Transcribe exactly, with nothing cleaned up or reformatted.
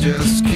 Yes.